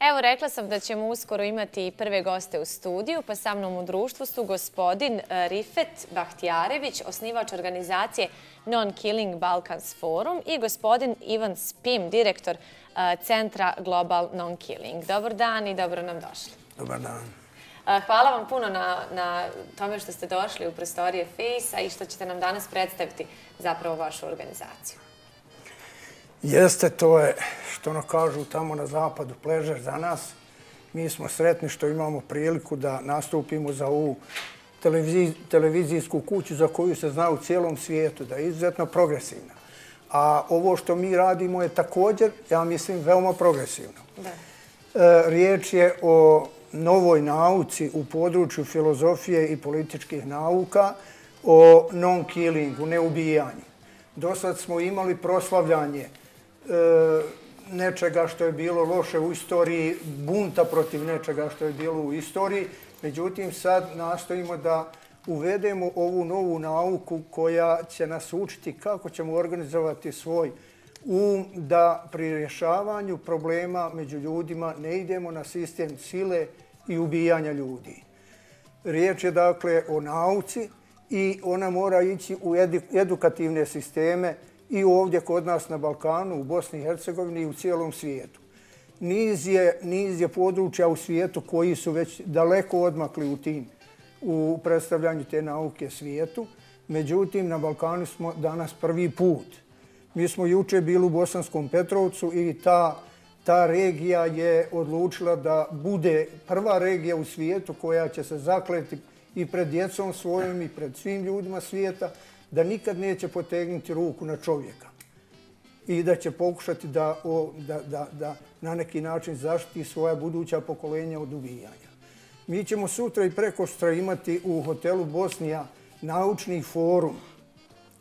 Evo, rekla sam da ćemo uskoro imati prve goste u studiju, pa sa mnom u društvu su gospodin Rifet Bahtijarević, osnivač organizacije Non Killing Balkans Forum i gospodin Evans Pim, direktor Centra Global Nonkilling. Dobar dan i dobro nam došli. Dobar dan. Hvala vam puno na tome što ste došli u prostorije FACE-a i što ćete nam danas predstaviti zapravo vašu organizaciju. Jeste, to je, što ono kažu tamo na zapadu, pleasure za nas. Mi smo sretni što imamo priliku da nastupimo za ovu televizijsku kuću za koju se zna u cijelom svijetu, da je izuzetno progresivna. A ovo što mi radimo je također, ja mislim, veoma progresivno. Riječ je o novoj nauci u području filozofije i političkih nauka, o non-killingu, neubijanju. Do sad smo imali proslavljanje nečega što je bilo loše u istoriji, bunta protiv nečega što je bilo u istoriji. Međutim, sad nastojimo da uvedemo ovu novu nauku koja će nas učiti kako ćemo organizovati svoj um, da pri rješavanju problema među ljudima ne idemo na sistem sile i ubijanja ljudi. Riječ je dakle o nauci i ona mora ići u edukativne sisteme i ovdje kod nas na Balkanu, u Bosni i Hercegovini i u cijelom svijetu. Niz je područja u svijetu koji su već daleko odmakli u predstavljanju te nauke svijetu. Međutim, na Balkanu smo danas prvi put. Mi smo juče bili u Bosanskom Petrovcu i ta regija je odlučila da bude prva regija u svijetu koja će se zakleti i pred djecom svojom i pred svim ljudima svijeta da nikad neće potegnuti ruku na čovjeka i da će pokušati da na neki način zaštiti svoja buduća pokolenja od ubijanja. Mi ćemo sutra i prekosutra imati u hotelu Bosnija naučni forum,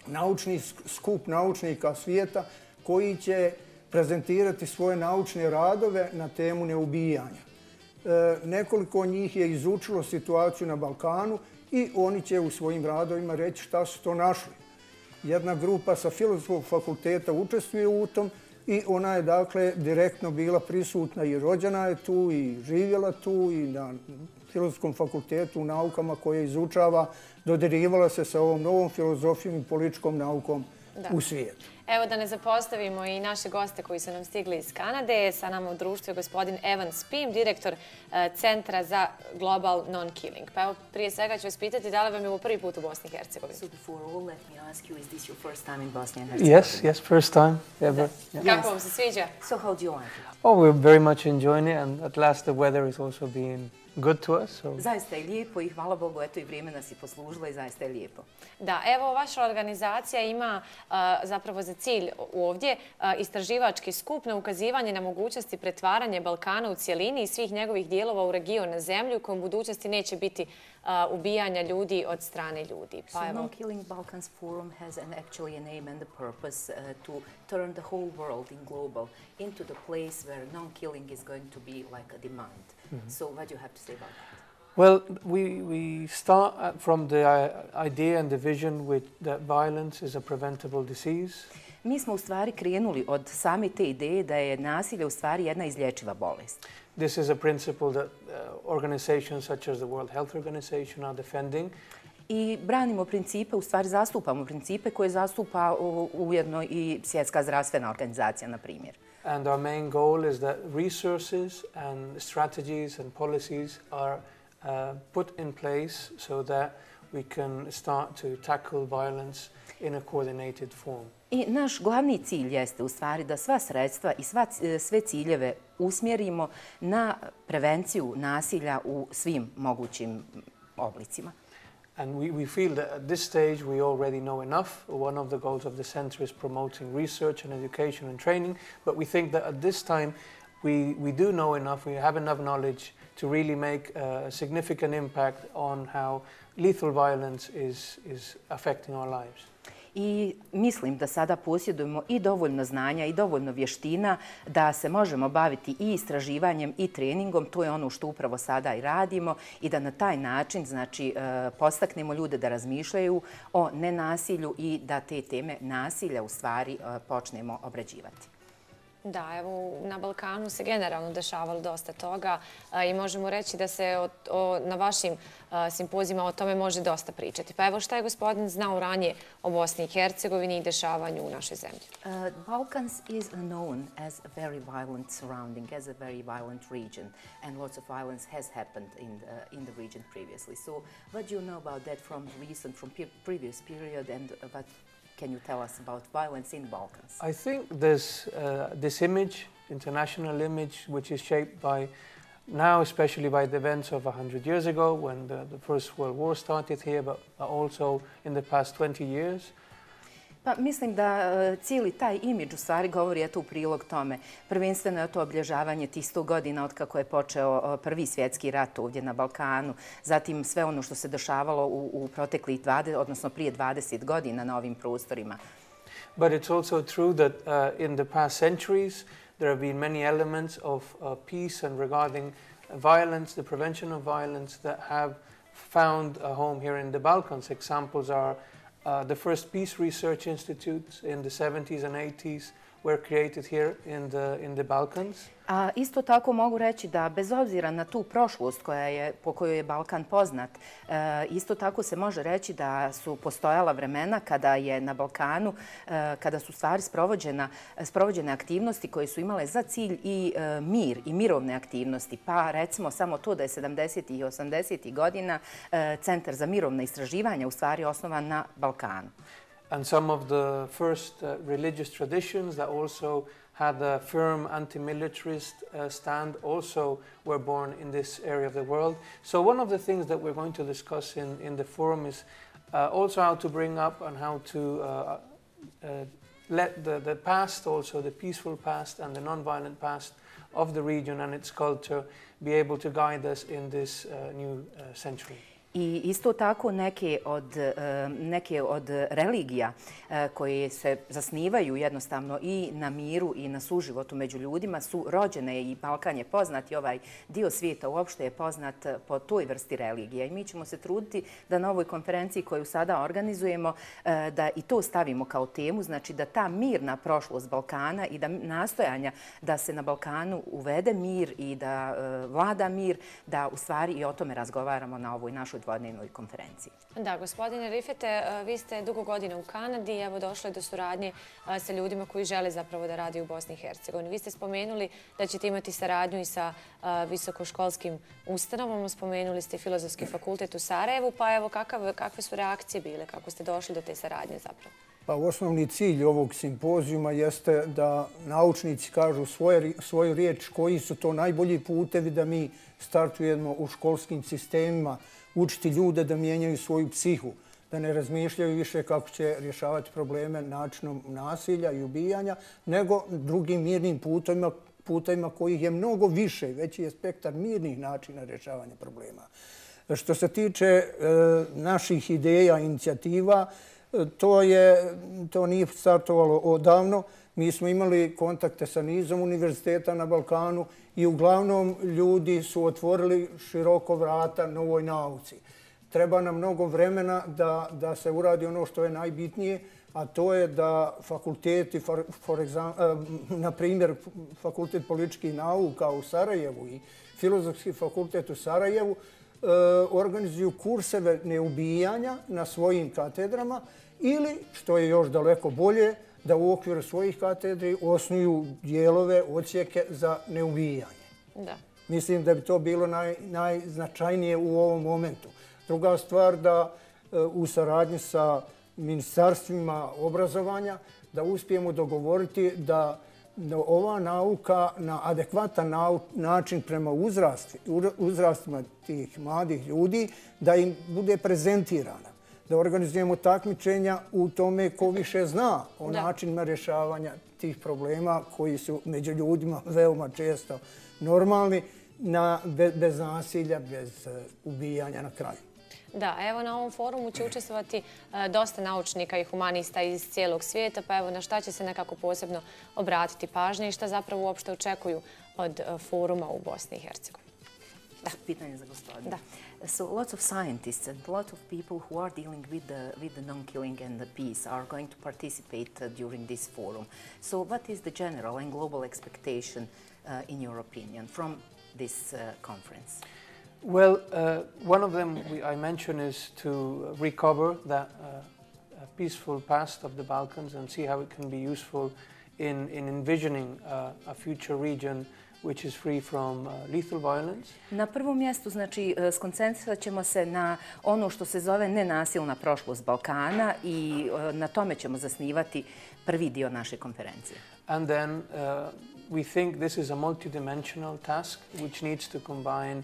naučni skup naučnika svijeta koji će prezentirati svoje naučne radove na temu neubijanja. Nekoliko njih je izučilo situaciju na Balkanu i oni će u svojim radovima reći šta su to našli. Jedna grupa sa Filozofskog fakulteta učestvuje u tom i ona je dakle direktno bila prisutna i rođena je tu i živjela tu i na Filozofskom fakultetu u naukama koje izučava, dodirivala se sa ovom novom filozofijom i političkom naukom u svijetu. Evo da ne zapostavimo i naše goste koji su nam stigli iz Kanade. Sa nama u društvu je gospodin Evans Pim, direktor Centra za Global Non-Killing. Pa evo, prije svega ću vas pitati da li vam je ovo prvi put u Bosni i Hercegovini? So before all, let me ask you, is this your first time in Bosnia and Herzegovina? Yes, yes, first time ever. Kako vam se sviđa? So how do you like it? Oh, we're very much enjoying it and at last the weather is also being good to us. Zaista je lijepo i hvala Bogu, eto i vrijeme nas je poslužilo i zaista je lijepo. Da, evo vaša organizacija ima zapravo za cilj ovdje istraživački skup na ukazivanje na mogućnosti pretvaranja Balkana u cjelini i svih njegovih dijelova u region na zemlju u kojem budućnosti neće biti ubijanja ljudi od strane ljudi. So Non Killing Balkans Forum has actually a name and a purpose to turn the whole world in global into the place where non-killing is going to be like a demand. So what do you have to say about that? Well, we start from the idea and the vision that violence is a preventable disease. Mi smo u stvari krenuli od same te ideje da je nasilje u stvari jedna izlječiva bolest. This is a principle that organizations such as the World Health Organization are defending. I branimo principe, u stvari zastupamo principe koje zastupa ujedno i Svjetska zdravstvena organizacija, na primjer. And our main goal is that resources and strategies and policies are put in place so that we can start to tackle violence in a coordinated form. I naš glavni cilj jeste u stvari da sva sredstva i sve ciljeve usmjerimo na prevenciju nasilja u svim mogućim oblicima. And we feel that at this stage we already know enough. One of the goals of the center is promoting research and education and training, but we think that at this time we do know enough, we have enough knowledge to really make a significant impact on how lethal violence is affecting our lives. I mislim da sada posjedujemo i dovoljno znanja i dovoljno vještina da se možemo baviti i istraživanjem i treningom. To je ono što upravo sada i radimo i da na taj način postaknemo ljude da razmišljaju o nenasilju i da te teme nasilja u stvari počnemo obrađivati. Da, evo, na Balkanu se generalno dešavalo dosta toga I možemo reći da se na vašim simpozijima o tome može dosta pričati. Pa evo, šta je gospodin znao ranije o Bosni I Hercegovini I dešavanju u našoj zemlji? Balkans is known as a very violent surrounding, as a very violent region. And lots of violence has happened in the region previously. So what do you know about that from recent, from previous period and about... Can you tell us about violence in the Balkans? I think there's this image, international image, which is shaped by now, especially by the events of 100 years ago when the First World War started here, but also in the past 20 years. Pa mislim da cijeli taj imidž u stvari govori eto u prilog tome. Prvenstveno je to obilježavanje tih 100 godina od kako je počeo Prvi svjetski rat ovdje na Balkanu. Zatim sve ono što se dešavalo u proteklih 20, odnosno prije 20 godina na ovim prostorima. But it's also true that in the past centuries there have been many elements of peace and regarding violence, the prevention of violence that have found a home here in the Balkans. Examples are the first peace research institutes in the 70s and 80s were created here in the Balkans. Isto tako mogu reći da bez obzira na tu prošlost po kojoj je Balkan poznat, isto tako se može reći da su postojala vremena kada je na Balkanu, kada su stvari sprovođene aktivnosti koje su imale za cilj I mir I mirovne aktivnosti. Pa recimo samo to da je 70. I 80. godina Centar za mirovne istraživanja u stvari osnovan na Balkanu. And some of the first religious traditions that also had a firm anti-militarist stand also were born in this area of the world. So one of the things that we're going to discuss in the forum is also how to bring up and how to let the past, also the peaceful past and the non-violent past of the region and its culture be able to guide us in this new century. I isto tako neke od religija koje se zasnivaju jednostavno I na miru I na suživotu među ljudima su rođene I Balkan je poznat I ovaj dio svijeta uopšte je poznat po toj vrsti religija. I mi ćemo se truditi da na ovoj konferenciji koju sada organizujemo da I to stavimo kao temu, znači da ta mirna prošlost Balkana I da nastojanja da se na Balkanu uvede mir I da vlada mir, da u stvari I o tome razgovaramo na ovoj našoj dvodnevnoj konferenciji. Da, gospodine Rifete, vi ste dugo godina u Kanadi I evo došlo je do suradnje sa ljudima koji žele zapravo da radi u Bosni I Hercegovini. Vi ste spomenuli da ćete imati saradnju I sa visokoškolskim ustanovama, spomenuli ste Filozofski fakultet u Sarajevu, pa evo kakve su reakcije bile, kako ste došli do te saradnje zapravo? Pa osnovni cilj ovog simpozijuma jeste da naučnici kažu svoju riječ koji su to najbolji putevi da mi startujemo u školskim sistemima, učiti ljude da mijenjaju svoju psihu, da ne razmišljaju više kako će rješavati probleme načinom nasilja I ubijanja, nego drugim mirnim putovima kojih je mnogo više, veći je spektar mirnih načina rješavanja problema. Što se tiče naših ideja, inicijativa, to nije startovalo odavno. Mi smo imali kontakte sa nizom univerziteta na Balkanu I uglavnom ljudi su otvorili široko vrata novoj nauci. Treba nam mnogo vremena da se uradi ono što je najbitnije, a to je da fakulteti, na primjer Fakultet političkih nauka u Sarajevu I Filozofski fakultet u Sarajevu, organizuju kurseve neubijanja na svojim katedrama ili, što je još daleko bolje, da u okviru svojih katedri osnuju dijelove, odsjeke za neubijanje. Mislim da bi to bilo najznačajnije u ovom momentu. Druga stvar da u saradnji sa ministarstvima obrazovanja da uspijemo dogovoriti da ova nauka na adekvatan način prema uzrastima tih mladih ljudi da im bude prezentirana. Da organizujemo takmičenja u tome ko više zna o načinima rješavanja tih problema koji su među ljudima veoma često normalni, bez nasilja, bez ubijanja na kraju. Da, evo na ovom forumu će učestvovati dosta naučnika I humanista iz cijelog svijeta, pa evo na šta će se nekako posebno obratiti pažnje I šta zapravo uopšte očekuju od foruma u Bosni I Hercegovini. Pitanje za gospodinu. Da. So lots of scientists and lots of people who are dealing with the non-killing and the peace are going to participate during this forum. So what is the general and global expectation, in your opinion, from this conference? Well, one of them I mentioned is to recover that peaceful past of the Balkans and see how it can be useful in envisioning a future region which is free from lethal violence. Na prvom mjestu, znači, skoncentrirat ćemo se na ono što se zove nenasilna prošlost Balkana I na tome ćemo zasnivati prvi dio naše konferencije. And then we think this is a multidimensional task which needs to combine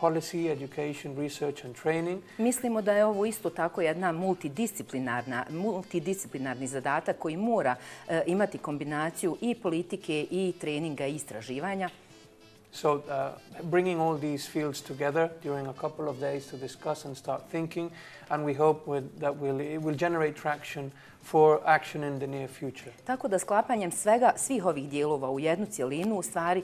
policy, education, research and training. Mislimo da je ovo isto tako jedna multidisciplinarni zadatak koji mora imati kombinaciju I politike I treninga I istraživanja. So bringing all these fields together during a couple of days to discuss and start thinking, and we hope it will generate traction for action in the near future. Tako da sklapanjem svih ovih dijelova u jednu cjelinu, u stvari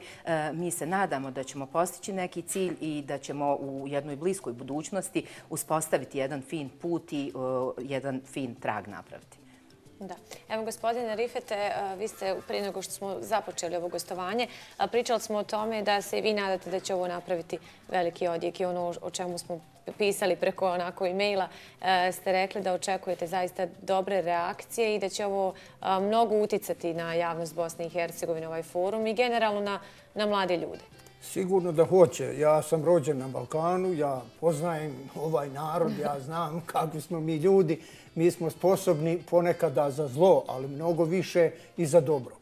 mi se nadamo da ćemo postići neki cilj I da ćemo u jednoj bliskoj budućnosti uspostaviti jedan fin put I jedan fin trag napraviti. Da. Evo, gospodine Rifete, vi ste prije nego što smo započeli ovo gostovanje, pričali smo o tome da se vi nadate da će ovo napraviti veliki odjek I ono o čemu smo pisali preko onako e-maila, ste rekli da očekujete zaista dobre reakcije I da će ovo mnogo uticati na javnost Bosne I Hercegovine, ovaj forum I generalno na mlade ljude. Sigurno da hoće. Ja sam rođen na Balkanu, ja poznajem ovaj narod, ja znam kakvi smo mi ljudi. Mi smo sposobni ponekada za zlo, ali mnogo više I za dobro.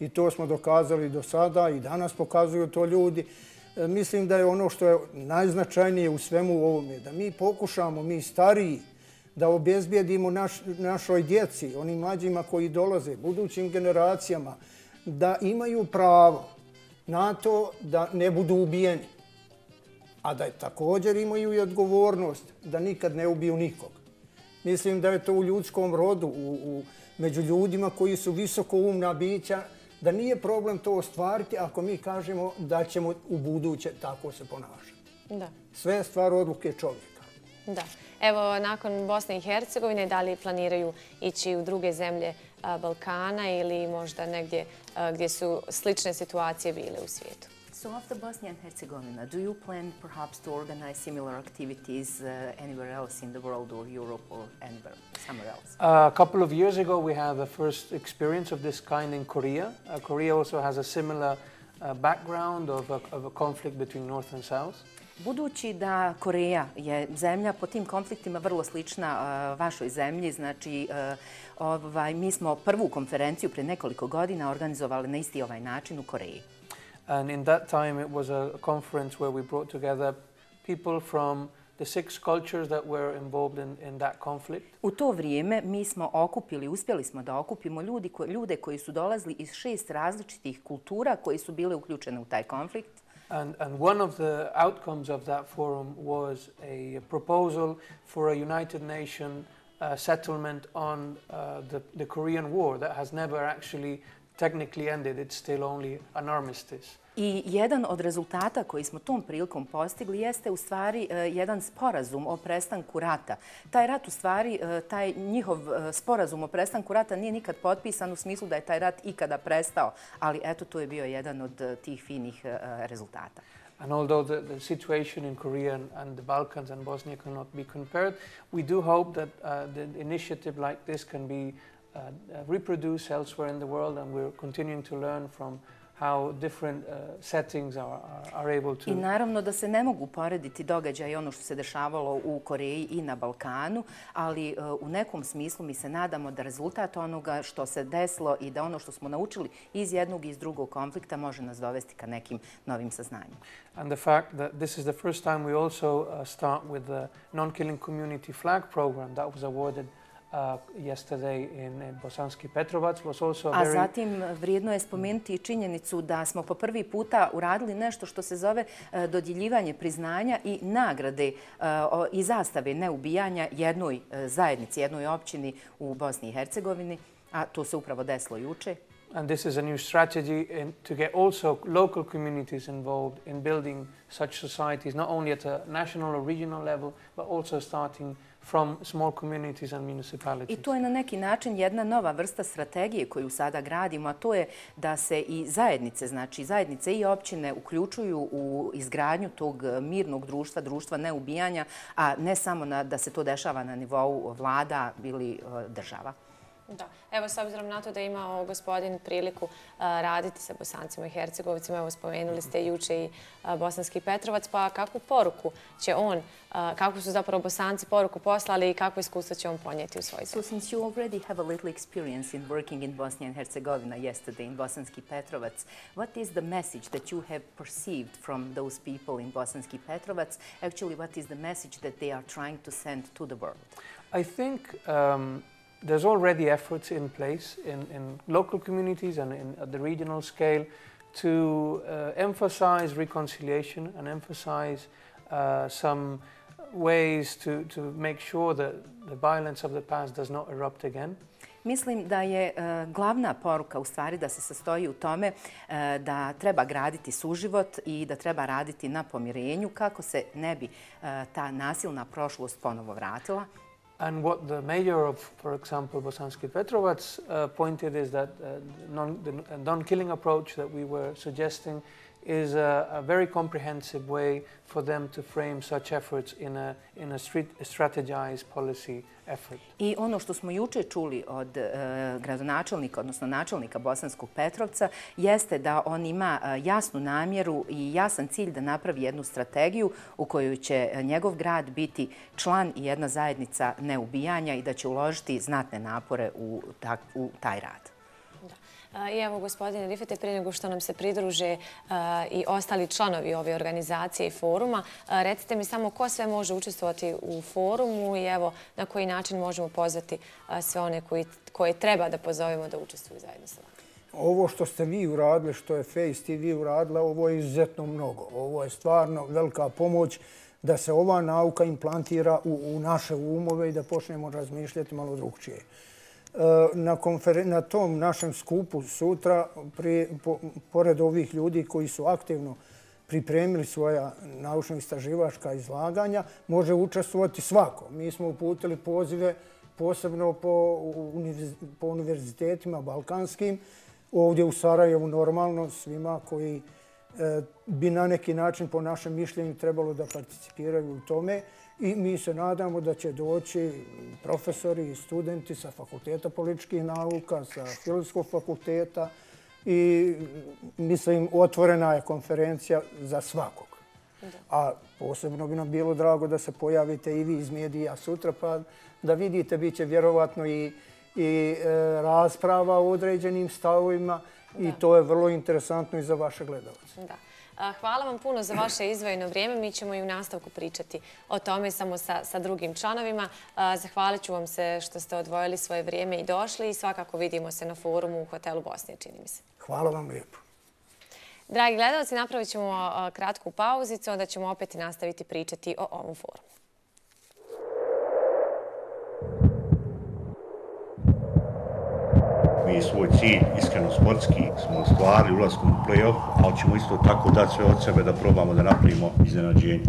I to smo dokazali do sada I danas pokazuju to ljudi. Mislim da je ono što je najznačajnije u svemu ovome, da mi pokušamo, mi stariji, da obezbijedimo našoj djeci, onim mlađima koji dolaze, budućim generacijama, da imaju pravo na to da ne budu ubijeni, a da također imaju I odgovornost da nikad ne ubiju nikog. Mislim da je to u ljudskom rodu, među ljudima koji su visoko umna bića, da nije problem to ostvariti ako mi kažemo da ćemo u buduće tako se ponašati. Sve je stvar odluke čovjeka. Da. Evo, nakon Bosne I Hercegovine, da li planiraju ići u druge zemlje Balkana ili možda negdje gdje su slične situacije bile u svijetu? So after Bosnia and Herzegovina, do you plan perhaps to organize similar activities anywhere else in the world or Europe or anywhere, somewhere else? A couple of years ago we had the first experience of this kind in Korea. Korea also has a similar background of a conflict between North and South. Budući da Koreja je zemlja po tim konfliktima vrlo slična vašoj zemlji, znači mi smo prvu konferenciju pre nekoliko godina organizovali na isti ovaj način u Koreji. And in that time it was a conference where we brought together people from the 6 cultures that were involved in that conflict. U to vrijeme mi smo uspjeli smo da okupimo ljude koji su dolazili iz 6 različitih kultura koji su bile uključene u taj konflikt. And one of the outcomes of that forum was a proposal for a United Nations settlement on the Korean War that has never actually technically ended, it's still only an armistice. I jedan od rezultata koji smo tom prilikom postigli jeste u stvari jedan sporazum o prestanku rata. Taj rat u stvari, taj njihov sporazum o prestanku rata nije nikad potpisan u smislu da je taj rat ikada prestao, ali eto to je bio jedan od tih finih rezultata. And although the situation in Korea and the Balkans and Bosnia cannot be compared, we do hope that the initiative like this can be reproduce elsewhere in the world, and we're continuing to learn from how different settings are able to. I naravno da se ne mogu porediti događaje ono što se dešavalo u Koreji I na Balkanu, ali u nekom smislu mi se nadamo da rezultat onoga što se desilo I da ono što smo naučili iz jednog I iz drugog konflikta može nas dovesti ka nekim novim saznanjima. And the fact that this is the first time we also start with the non-killing community flag program that was awarded yesterday in Bosanski Petrovac was also a very... A zatim vrijedno je spomenuti činjenicu da smo po prvi puta uradili nešto što se zove dodjeljivanje priznanja I nagrade I zastave neubijanja jednoj zajednici, jednoj općini u Bosni I Hercegovini, a to se upravo desilo juče. And this is a new strategy to get also local communities involved in building such societies, not only at a national or regional level, but also starting from small communities and municipalities. I to je na neki način jedna nova vrsta strategije koju sada gradimo, a to je da se I zajednice, znači zajednice I općine uključuju u izgradnju tog mirnog društva, društva neubijanja, a ne samo da se to dešava na nivou vlada ili država. Da. Evo, s obzirom na to da je imao gospodin priliku raditi sa Bosancima I Hercegovicima, evo spomenuli ste juče I Bosanski Petrovac, pa kakvu poruku će on, kako su zapravo Bosanci poruku poslali I kakvo iskustvo će on ponijeti u svoj zemlji? So, since you already have a little experience in working in Bosnia and Herzegovina yesterday in Bosanski Petrovac, what is the message that you have perceived from those people in Bosanski Petrovac? Actually, what is the message that they are trying to send to the world? I think there's already efforts in place in local communities and at the regional scale to emphasize reconciliation and emphasize some ways to make sure that the violence of the past does not erupt again. Mislim da je glavna poruka u stvari da se sastoji u tome da treba graditi suživot I da treba raditi na pomirenju kako se ne bi ta nasilna prošlost ponovo vratila. And what the mayor of, for example, Bosanski Petrovac pointed is that the non-killing approach that we were suggesting is a very comprehensive way for them to frame such efforts in a strategized policy effort. I ono što smo juče čuli od gradonačelnika, odnosno načelnika Bosanskog Petrovca, jeste da on ima jasnu namjeru I jasan cilj da napravi jednu strategiju u kojoj će njegov grad biti član I jedna zajednica neubijanja I da će uložiti znatne napore u taj rad. I evo, gospodine Rifete, prije nego što nam se pridruže I ostali članovi ove organizacije I foruma, recite mi samo ko sve može učestvovati u forumu I evo na koji način možemo pozvati sve one koje treba da pozovemo da učestvuju zajedno sa vama. Ovo što ste vi uradili, što je FACE TV uradila, ovo je izuzetno mnogo. Ovo je stvarno velika pomoć da se ova nauka implantira u naše umove I da počnemo razmišljati malo drugčije. Na tom našem skupu sutra, pored ovih ljudi koji su aktivno pripremili svoja naučno-istraživačka izlaganja, može učestvovati svako. Mi smo uputili pozive posebno po univerzitetima balkanskim, ovdje u Sarajevu normalno svima koji bi na neki način po našem mišljenju trebalo da participiraju u tome. I mi se nadamo da će doći profesori I studenti sa Fakulteta političkih nauka, sa Filozofskog fakulteta I mislim otvorena je konferencija za svakog. A posebno bi nam bilo drago da se pojavite I vi iz medija sutra pa da vidite, bit će vjerovatno I rasprava o određenim stavovima I to je vrlo interesantno I za vaše gledalce. Hvala vam puno za vaše izdvojeno vrijeme. Mi ćemo I u nastavku pričati o tome samo sa drugim članovima. Zahvalit ću vam se što ste odvojili svoje vrijeme I došli I svakako vidimo se na forumu u hotelu Bosnije, čini mi se. Hvala vam lijepo. Dragi gledalci, napravit ćemo kratku pauzicu, onda ćemo opet nastaviti pričati o ovom forumu. Mi svoj cilj, iskreno sportski, smo ostvarili ulaskom u play-off, ali ćemo isto tako dati sve od sebe da probamo da napravimo iznenađenje.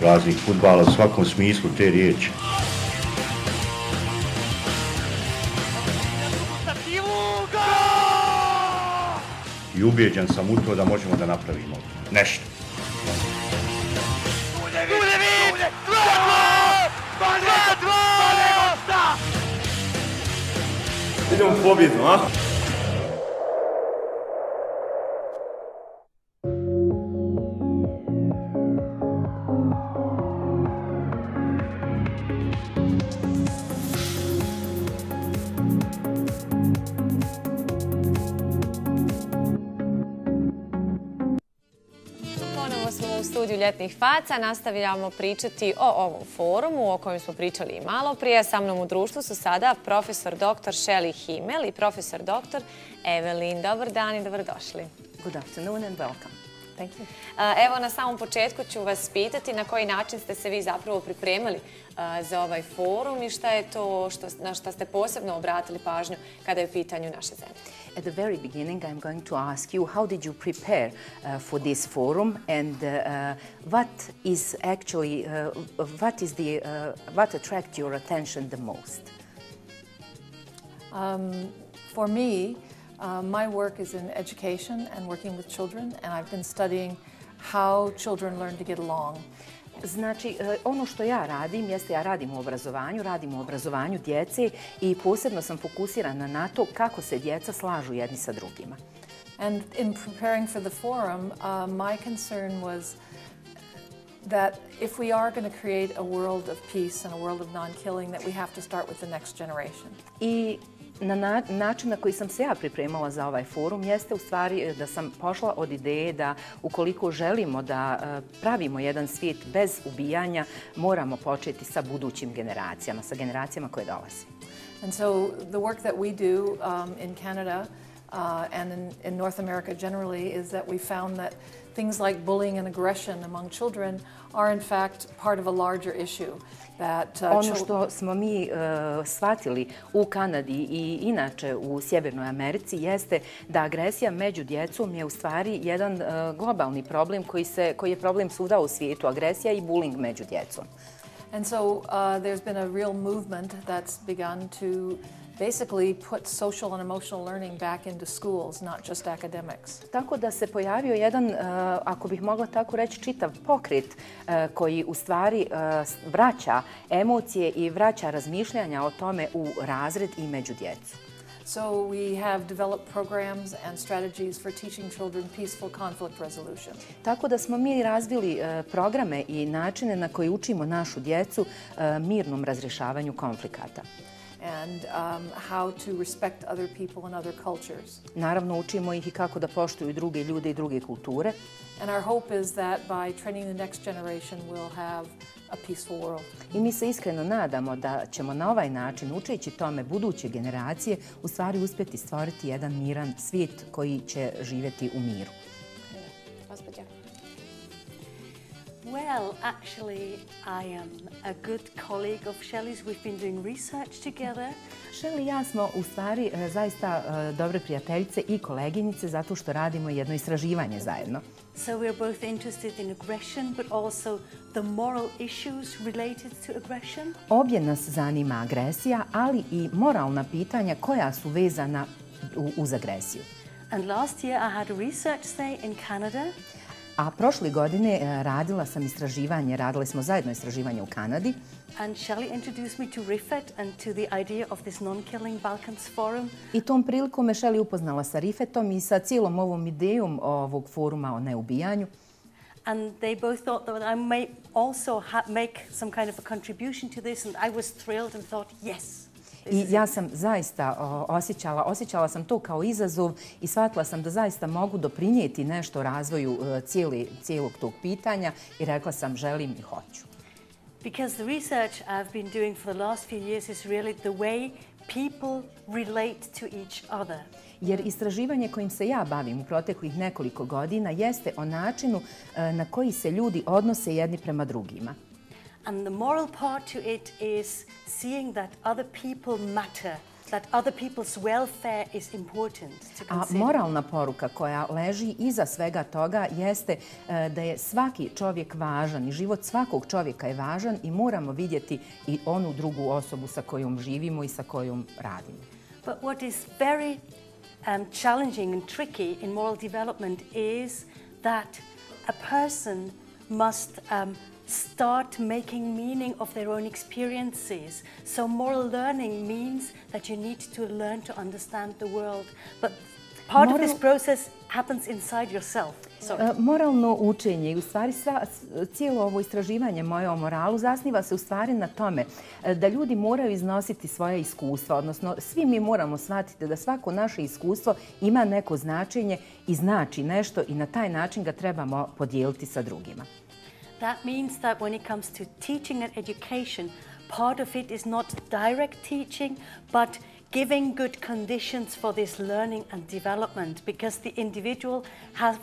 Raznih fudbala u svakom smislu te riječi. I ubijeđen sam u to da možemo da napravimo nešto. Idemo pobjedno, a? Studiju Ljetnih faca nastavljamo pričati o ovom forumu o kojem smo pričali I malo prije. Sa mnom u društvu su sada profesor dr. Shelley Himmel I profesor dr. Evelyn. Dobar dan I dobrodošli. Good afternoon and welcome. Thank you. Evo, na samom početku ću vas pitati na koji način ste se vi zapravo pripremili za ovaj forum I šta je to na šta ste posebno obratili pažnju kada je u pitanju naše zemlje. At the very beginning, I'm going to ask you, how did you prepare for this forum, and what attracted your attention the most? For me, my work is in education and working with children, and I've been studying how children learn to get along. Znači, ono što ja radim jeste ja radim u obrazovanju djece I posebno sam fokusirana na to kako se djeca slažu jedni sa drugima. And in preparing for the forum, my concern was that if we are going to create a world of peace and a world of non-killing, that we have to start with the next generation. I na način na koji sam se ja pripremala za ovaj forum jeste u stvari da sam pošla od ideje da ukoliko želimo da pravimo jedan svijet bez ubijanja, moramo početi sa budućim generacijama, sa generacijama koje dolaze. And so the work that we do in Canada and in North America generally is that we found that things like bullying and aggression among children are in fact part of a larger issue. Ono što smo mi shvatili u Kanadi I inače u Sjevernoj Americi jeste da agresija među djecom je u stvari jedan globalni problem koji je problem svuda u svijetu, agresija I bullying među djecom. And so there's been a real movement that's begun to basically put social and emotional learning back into schools, not just academics. Tako da se pojavio jedan, ako bih mogla tako reći, čitav pokret koji u stvari vraća emocije I vraća razmišljanja o tome u razred I među djecu. So we have developed programs and strategies for teaching children peaceful conflict resolution. Tako da smo mi razvili programe I načine na koji učimo našu djecu mirnom razrješavanju konflikata. And how to respect other people and other cultures. Naravno, učimo ih I kako da poštuju druge ljude I druge kulture. And our hope is that by training the next generation we'll have a peaceful world. I mi se iskreno nadamo da ćemo na ovaj način, učeći tome buduće generacije, u stvari uspjeti stvoriti jedan miran svijet koji će živjeti u miru. Well, actually, I am a good colleague of Shelley's. We've been doing research together. Shelley I ja smo u stvari zaista dobre prijateljice I koleginice zato što radimo jedno istraživanje zajedno. So we're both interested in aggression, but also the moral issues related to aggression. Obje nas zanima agresija, ali I moralna pitanja koja su vezana uz agresiju. And last year I had a research day in Canada. A prošle godine radila sam istraživanje, radili smo zajedno istraživanje u Kanadi. And Shelley introduced me to Rifet and to the idea of this Non Killing Balkans Forum. I tom prilikom me Shelley upoznala sa Rifetom I sa cijelom ovom idejom ovog foruma o neubijanju. And they both thought that I may also make some kind of a contribution to this, and I was thrilled and thought, yes. I ja sam zaista osjećala sam to kao izazov I shvatila sam da zaista mogu doprinijeti nešto razvoju cijelog tog pitanja I rekla sam želim I hoću. Because the research I've been doing for the last few years is really the way people relate to each other. Jer istraživanje kojim se ja bavim u proteklih nekoliko godina jeste o načinu na koji se ljudi odnose jedni prema drugima. And the moral part to it is seeing that other people matter, that other people's welfare is important to consider. A moralna poruka koja leži iza svega toga jeste da je svaki čovjek važan I život svakog čovjeka je važan I moramo vidjeti I onu drugu osobu sa kojom živimo I sa kojom radimo. But what is very challenging and tricky in moral development is that a person must start making meaning of their own experiences. So moral learning means that you need to learn to understand the world. But part of this process happens inside yourself. Moralno učenje I u stvari cijelo ovo istraživanje moje o moralu zasniva se u stvari na tome da ljudi moraju iznositi svoje iskustva, odnosno svi mi moramo shvatiti da svako naše iskustvo ima neko značenje I znači nešto I na taj način ga trebamo podijeliti sa drugima. That means that when it comes to teaching and education, part of it is not direct teaching, but giving good conditions for this learning and development, because the individual has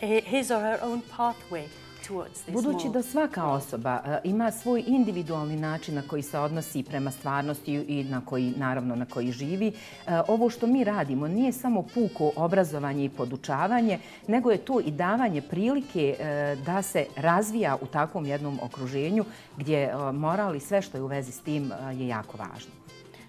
his or her own pathway towards this. Budući da svaka osoba ima svoj individualni način na koji se odnosi prema stvarnosti I na koji, naravno, na koji živi, ovo što mi radimo nije samo puko obrazovanje I podučavanje, nego je to I davanje prilike da se razvija u takvom jednom okruženju gdje moral I sve što je u vezi s tim je jako važno.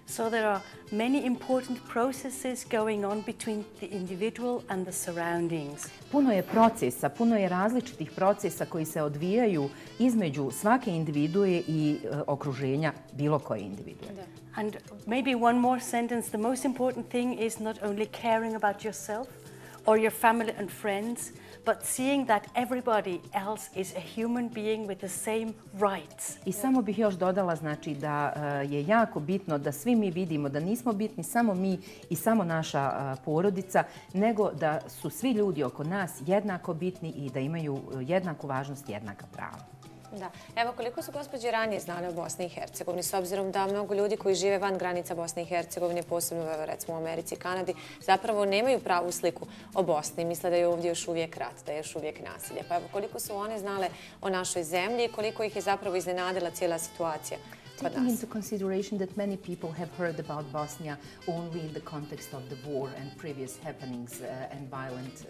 So there are many important processes going on between the individual and the surroundings. Puno je procesa, puno je različitih procesa koji se odvijaju između svake individue I okruženja bilo koje individue. And maybe one more sentence, the most important thing is not only caring about yourself or your family and friends, but seeing that everybody else is a human being with the same rights. I samo bih još dodala, znači, da je jako bitno da svi mi vidimo da nismo bitni samo mi I samo naša porodica, nego da su svi ljudi oko nas jednako bitni I da imaju jednaku važnost, jednaka prava. Da. Evo, koliko su gospođe ranije znali o Bosni I Hercegovini, s obzirom da mnogo ljudi koji žive van granica Bosne I Hercegovine, posebno recimo u Americi I Kanadi, zapravo nemaju pravu sliku o Bosni. Misle da je ovdje još uvijek rat, da je još uvijek nasilje. Pa evo, koliko su one znale o našoj zemlji I koliko ih je zapravo iznenadila cijela situacija? Taking into consideration that many people have heard about Bosnia only in the context of the war and previous happenings and violent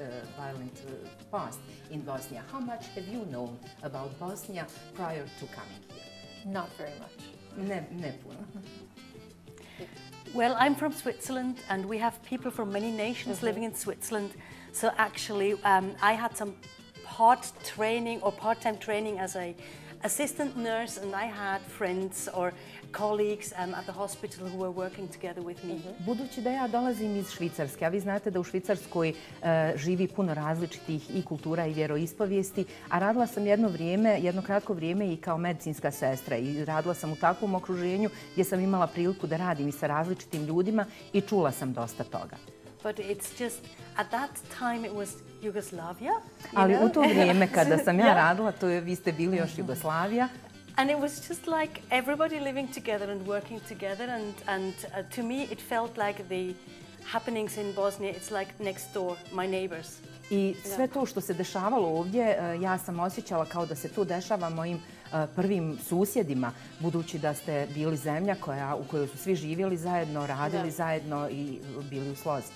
past in Bosnia, how much have you known about Bosnia prior to coming here? Not very much. Well, I'm from Switzerland, and we have people from many nations living in Switzerland. So actually, I had some part-time training as a assistant nurse, and I had friends or colleagues at the hospital who were working together with me. Budući da ja dolazim iz Švicarske, a vi znate da u Švicarskoj živi puno različitih I kultura I vjeroispovijesti, a radila sam jedno kratko vrijeme I kao medicinska sestra I radila sam u takvom okruženju gdje sam imala priliku da radim I sa različitim ljudima I čula sam dosta toga. But it's just, at that time it was Yugoslavia. Ali u to vrijeme kada sam ja radila, to je, vi ste bili još Jugoslavija. And it was just like everybody living together and working together, and to me it felt like the happenings in Bosnia, it's like next door, my neighbors. I sve to što se dešavalo ovdje, ja sam osjećala kao da se to dešava mojim prvim susjedima, budući da ste bili zemlja u kojoj su svi živjeli zajedno, radili zajedno I bili u slozi.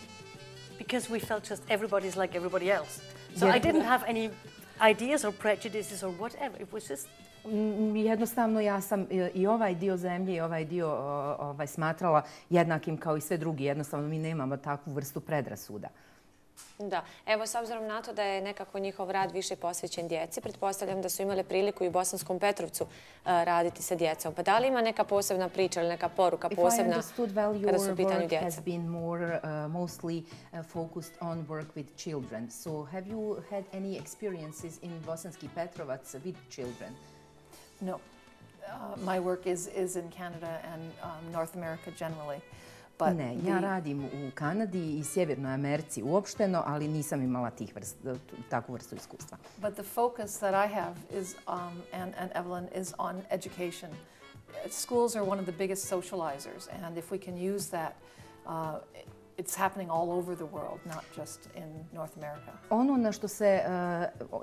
Because we felt just everybody's like everybody else. So I didn't have any ideas or prejudices or whatever. It was just... Jednostavno, ja sam I ovaj dio zemlje I ovaj dio smatrala jednakim kao I sve drugi. Jednostavno, mi nemamo takvu vrstu predrasuda. Da. Evo, s obzirom na to da je nekako njihov rad više posvećen djeci, pretpostavljam da su imale priliku I u Bosanskom Petrovcu raditi sa djecom. Pa da li ima neka posebna priča ili neka poruka posebna kada su u pitanju djeca? If I understood well, your work has been more mostly focused on work with children. So have you had any experiences in Bosanski Petrovac with children? No. My work is in Canada and North America generally. Ne, ja radim u Kanadi I Sjevernoj Americi uopšteno, ali nisam imala takvu vrstu iskustva. But the focus that I have is, and Evelyn, is on education. Schools are one of the biggest socializers, and if we can use that, it's happening all over the world, not just in North America. Ono na što se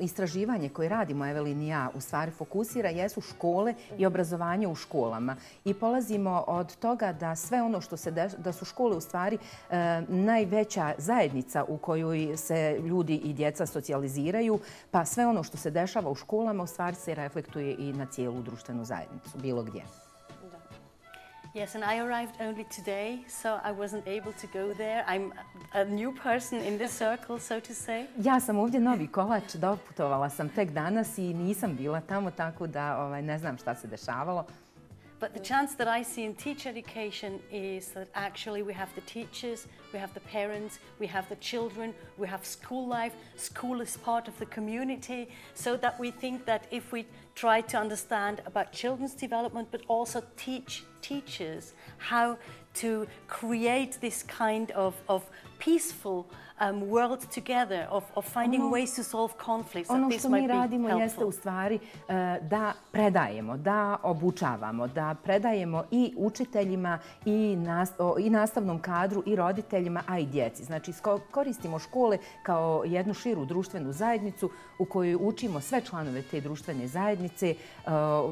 istraživanje koje radimo, Evelyn I ja, u stvari fokusira jesu škole I obrazovanje u školama. I polazimo od toga da sve ono što se da su škole u stvari najveća zajednica u kojoj se ljudi I djeca socijaliziraju, pa sve ono što se dešava u školama u stvari se reflektuje I na cijelu društvenu zajednicu, bilo gdje. Yes, and I arrived only today, so I wasn't able to go there. I'm a new person in this circle, so to say. Ja sam ovdje novi kolač, doputovala sam tek danas I nisam bila tamo, tako da ne znam šta se dešavalo. But the chance that I see in teacher education is that actually we have the teachers, we have the parents, we have the children, we have school life. School is part of the community, so that we think that if we try to understand about children's development, but also teach teachers how to create this kind of peaceful world together, of finding ways to solve conflicts. Ono što mi radimo jeste u stvari da predajemo, da obučavamo, da predajemo I učiteljima I nastavnom kadru I roditeljima, a I djeci. Znači koristimo škole kao jednu širu društvenu zajednicu u kojoj učimo sve članove te društvene zajednice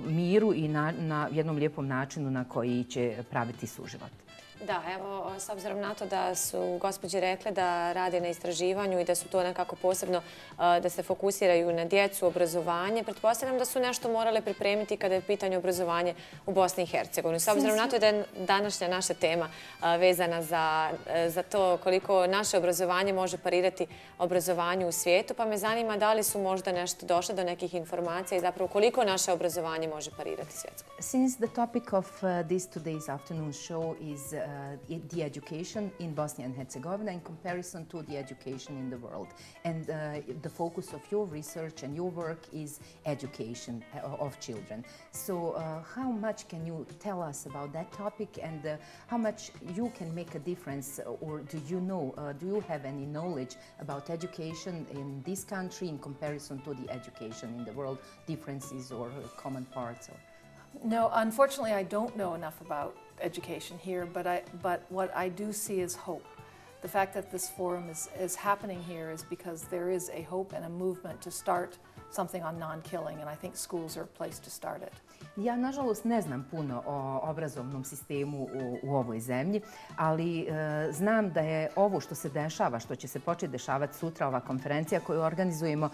miru I na jednom lijepom načinu na koji će praviti suživot. Da, evo, s obzirom na to da su gospođe rekle da rade na istraživanju I da su to nekako posebno da se fokusiraju na djecu, obrazovanje, pretpostavljam da su nešto morale pripremiti kada je pitanje obrazovanje u Bosni I Hercegovini. S obzirom na to da je današnja naša tema vezana za to koliko naše obrazovanje može parirati obrazovanju u svijetu, pa me zanima da li su možda nešto došle do nekih informacija I zapravo koliko naše obrazovanje može parirati svjetsko. Since the topic of this today's afternoon show is the education in Bosnia and Herzegovina in comparison to the education in the world. And the focus of your research and your work is education of children. So how much can you tell us about that topic and how much you can make a difference, or do you know, do you have any knowledge about education in this country in comparison to the education in the world, differences or common parts? No, unfortunately I don't know enough about education here, but what I do see is hope. The fact that this forum is happening here is because there is a hope and a movement to start something on non-killing, and I think schools are a place to start it. Ja, nažalost, ne znam puno o obrazovnom sistemu u ovoj zemlji, ali znam da je ovo što se dešava, što će se početi dešavati sutra, ova konferencija koju organizujemo,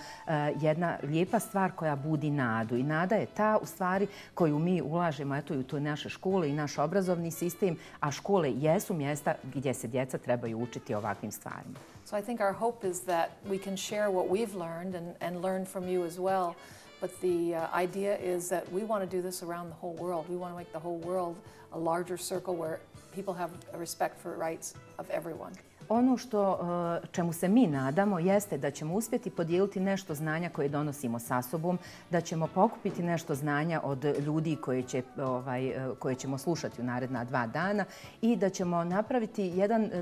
jedna lijepa stvar koja budi nadu. I nada je ta, u stvari, koju mi ulažemo u to naše škole I naš obrazovni sistem, a škole jesu mjesta gdje se djeca trebaju učiti ovakvim stvarima. So I think our hope is that we can share what we've learned and learn from you as well. But the idea is that we want to do this around the whole world. We want to make the whole world a larger circle where people have a respect for rights of everyone. Ono čemu se mi nadamo jeste da ćemo uspjeti podijeliti nešto znanja koje donosimo sa sobom, da ćemo pokupiti nešto znanja od ljudi koje ćemo slušati u naredna 2 dana I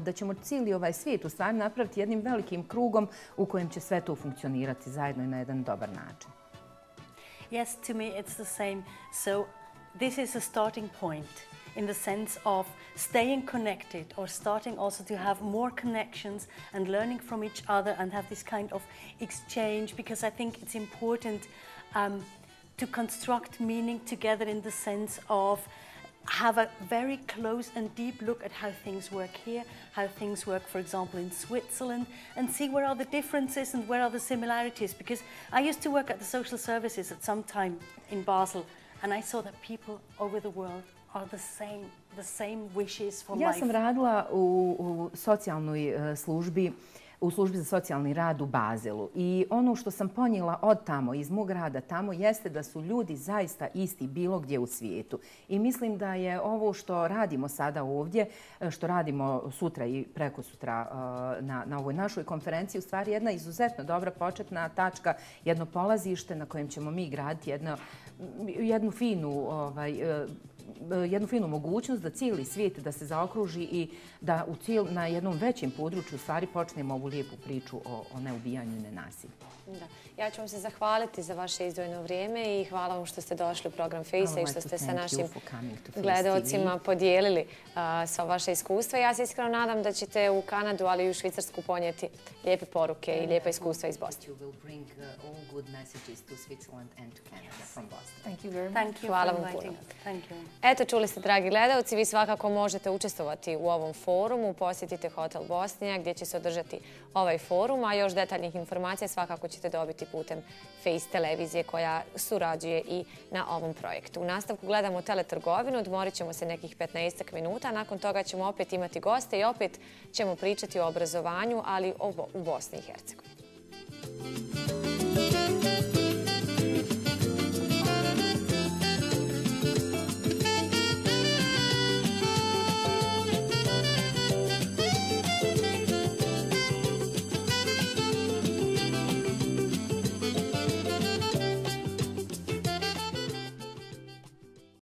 da ćemo cijeli ovaj svijet u stvari napraviti jednim velikim krugom u kojem će sve to funkcionirati zajedno I na jedan dobar način. Yes, to me it's the same. So this is a starting point in the sense of staying connected, or starting also to have more connections and learning from each other and have this kind of exchange, because I think it's important to construct meaning together in the sense of have a very close and deep look at how things work here, how things work, for example, in Switzerland, and see where are the differences and where are the similarities. Because I used to work at the social services at some time in Basel, and I saw that people over the world are the same wishes for life. Ja sam radila u socijalnoj službi, u službi za socijalni rad u Bazelu. I ono što sam ponijela od tamo, iz mog rada tamo, jeste da su ljudi zaista isti bilo gdje u svijetu. I mislim da je ovo što radimo sada ovdje, što radimo sutra I preko sutra na ovoj našoj konferenciji, u stvari jedna izuzetno dobra početna tačka, jedno polazište na kojem ćemo mi graditi jednu finu mogućnost da cijeli svijet da se zaokruži I da na jednom većem području u stvari počnemo ovu lijepu priču o neubijanju I nenasilju. Ja ću vam se zahvaliti za vaše izdvojeno vrijeme I hvala vam što ste došli u program FACE-a I što ste sa našim gledalcima podijelili sva vaše iskustva. Ja se iskreno nadam da ćete u Kanadu, ali I u Švicarsku ponijeti lijepe poruke I lijepa iskustva iz Bosne. Hvala vam puno. Eto, čuli ste, dragi gledalci, vi svakako možete učestvovati u ovom forumu. Posjetite Hotel Bosnija gdje će se održati ovaj forum, a još detaljnih informacija svakako ćete dobiti putem FACE televizije koja surađuje I na ovom projektu. U nastavku gledamo teletrgovinu, odmorit ćemo se nekih 15 minuta, nakon toga ćemo opet imati goste I opet ćemo pričati o obrazovanju, ali u Bosni I Hercegovini.